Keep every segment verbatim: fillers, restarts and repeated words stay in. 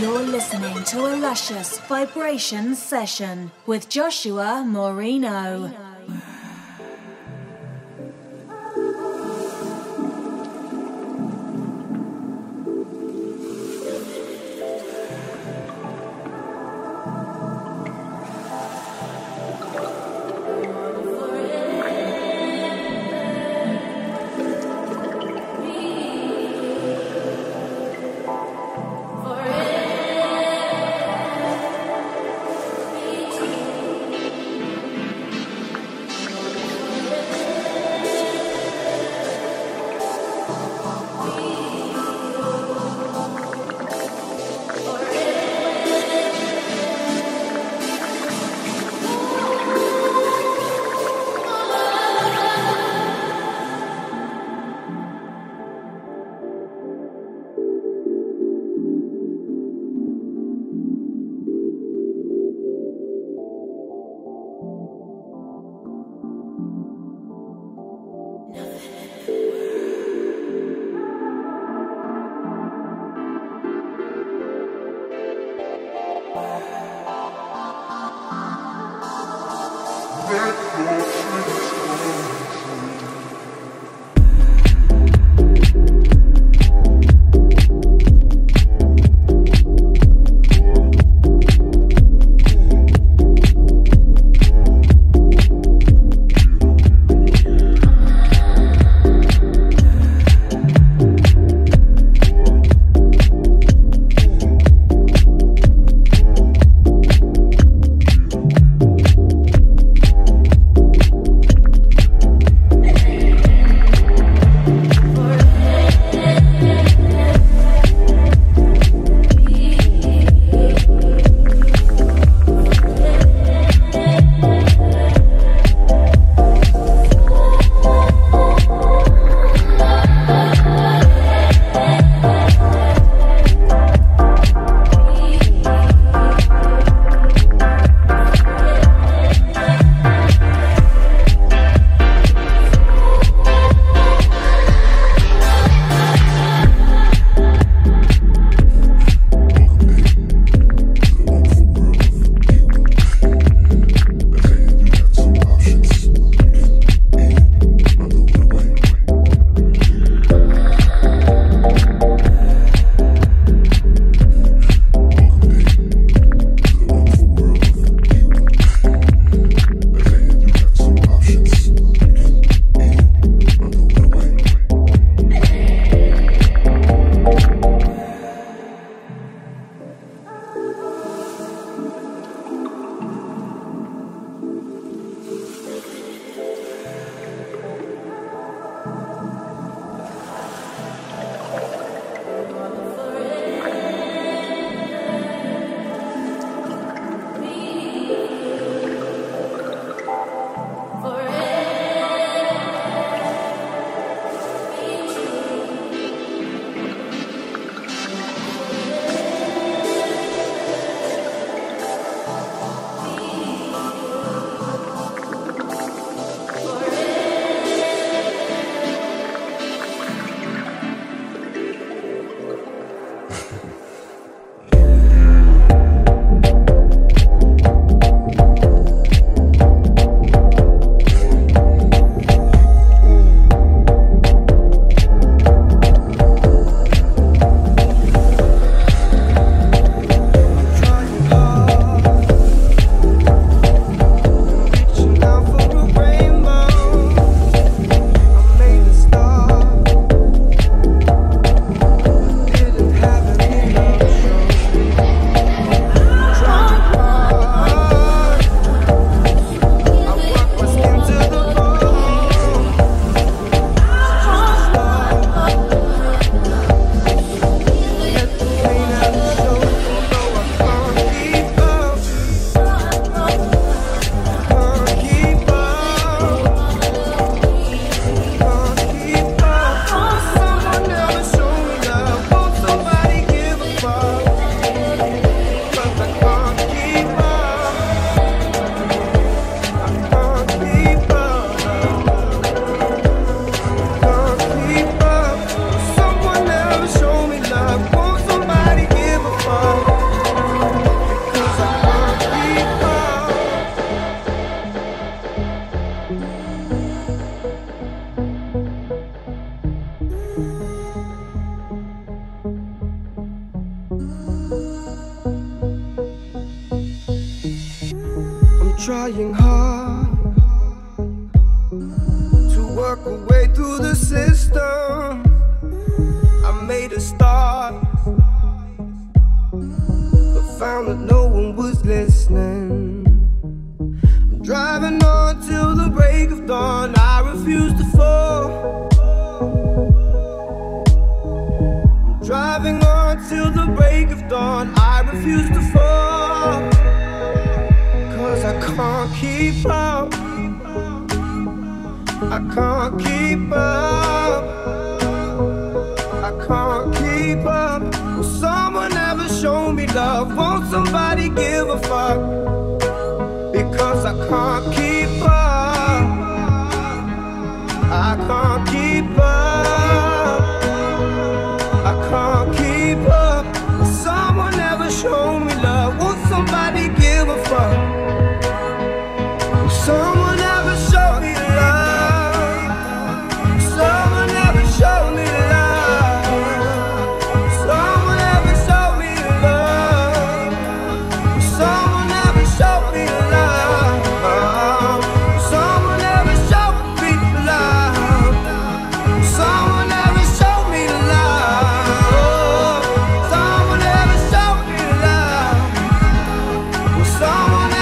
You're listening to a Luscious Vibrations session with Joshua Moreno. trying hard to work a way through the system. I made a start, but found that no one was listening. I'm driving on till the break of dawn. I refuse to fall. I'm driving on till the break of dawn. I refuse to fall. I can't keep up, I can't keep up, I can't keep up. Will someone ever show me love? Won't somebody give a fuck? Because I can't keep up, I can't keep up, I can't keep up. Will someone ever show me love? Won't somebody give a fuck? Someone ever show me love. Someone ever show me love. Someone ever show me love. Someone ever show me love. Someone ever show me love. Someone ever show me love. Someone ever show me love. Someone ever show me.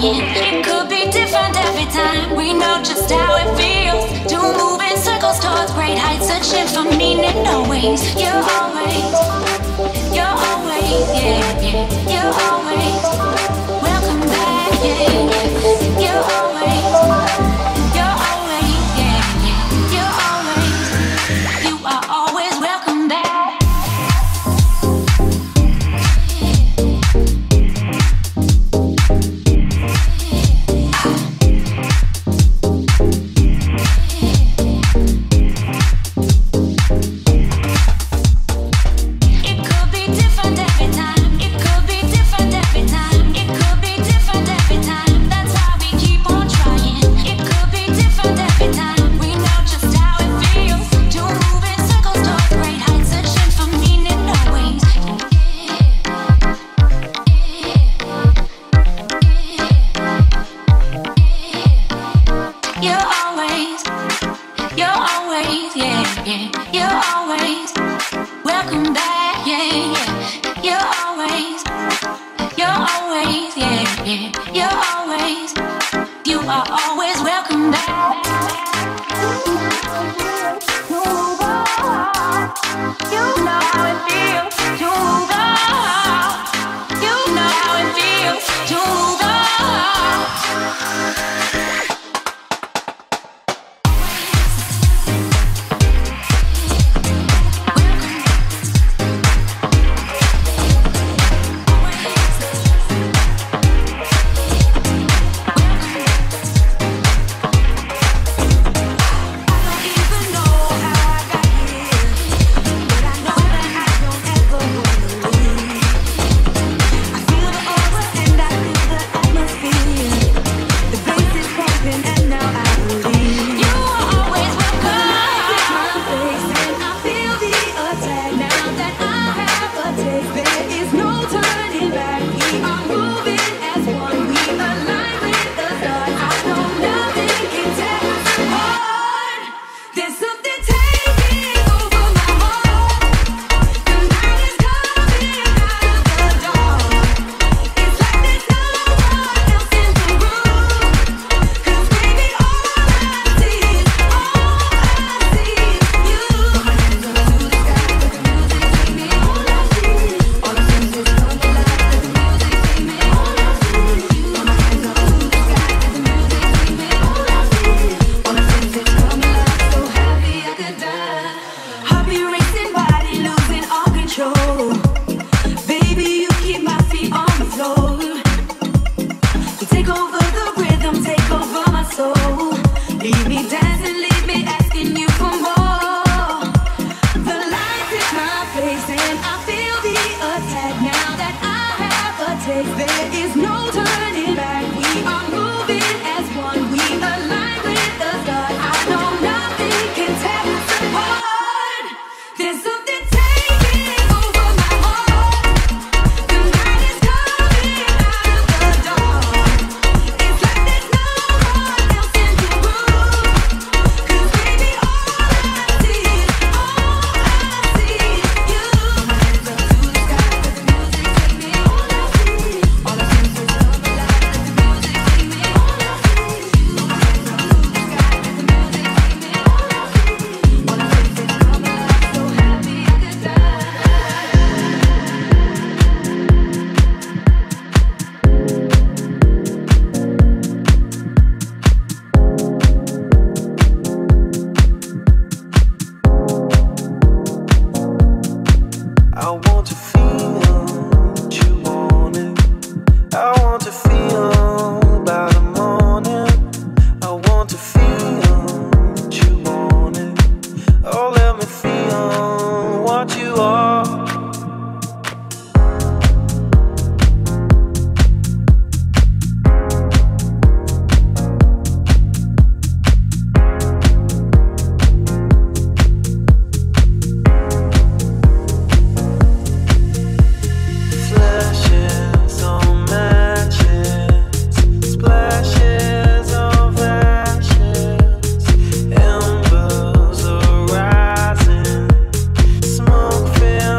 It could be different every time. We know just how it feels to move in circles towards great heights, searching for meaning always. You're always, you're always, yeah, yeah. You're always welcome back, yeah, yeah. You're always, you're always, yeah, yeah. You're always, you are always welcome back. Smoke film.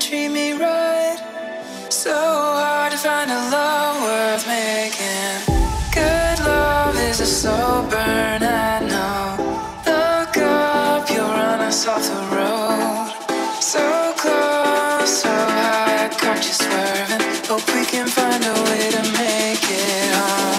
to treat me right. So hard to find a love worth making. Good love is a slow burn, I know. Look up, you'll run us off the road. So close, so high, I caught you swerving. Hope we can find a way to make it home.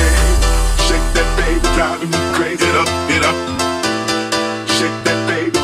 Shake that baby, drive me crazy. Shake that baby.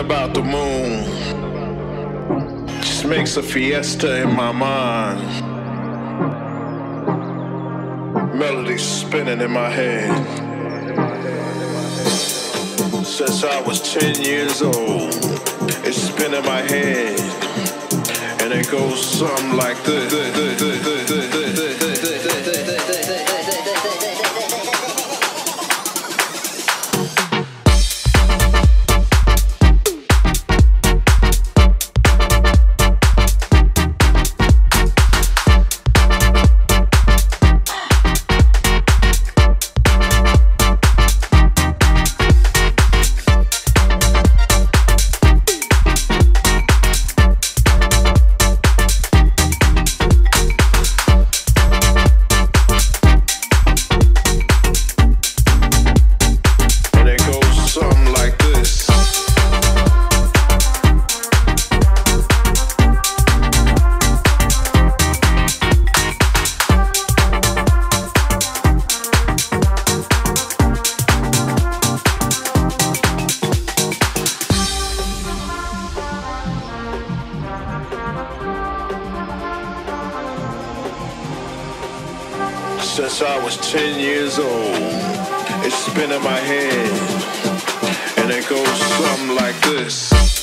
About the moon just makes a fiesta in my mind. melody spinning in my head. Since I was ten years old, it's spinning in my head. And it goes something like this. Since I was ten years old, it's been in my head, and it goes something like this.